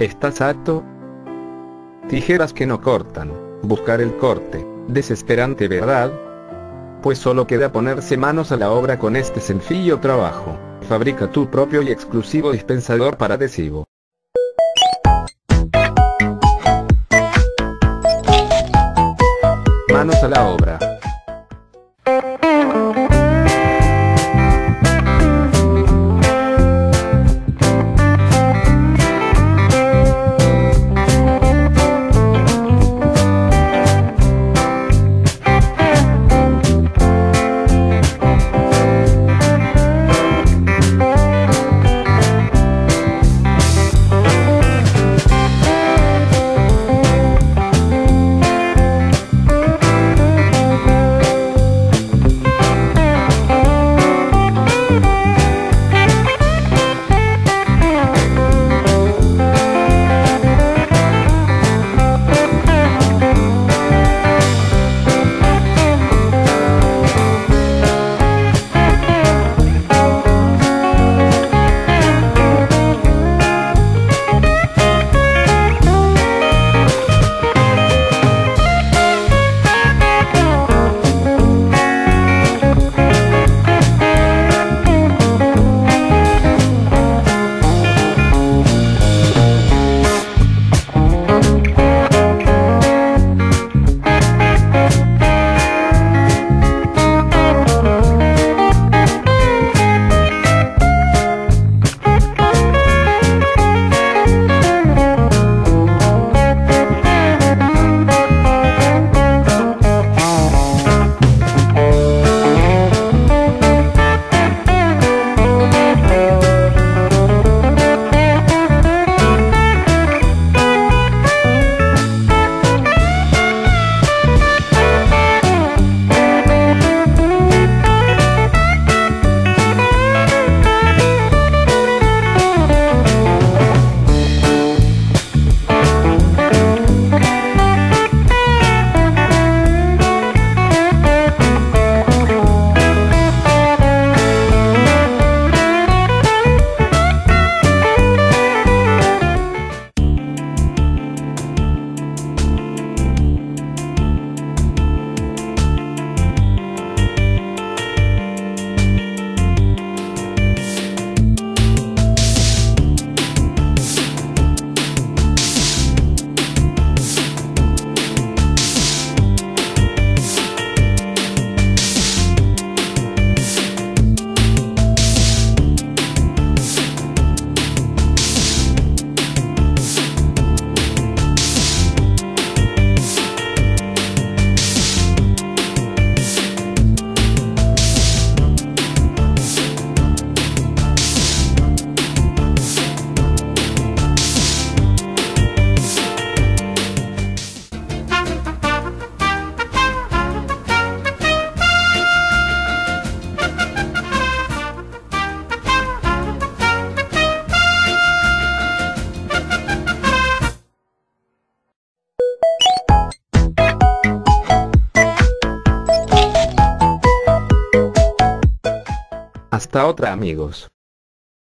¿Estás harto? Tijeras que no cortan, buscar el corte, desesperante verdad. Pues solo queda ponerse manos a la obra con este sencillo trabajo. Fabrica tu propio y exclusivo dispensador para adhesivo. Manos a la obra. Hasta otra, amigos.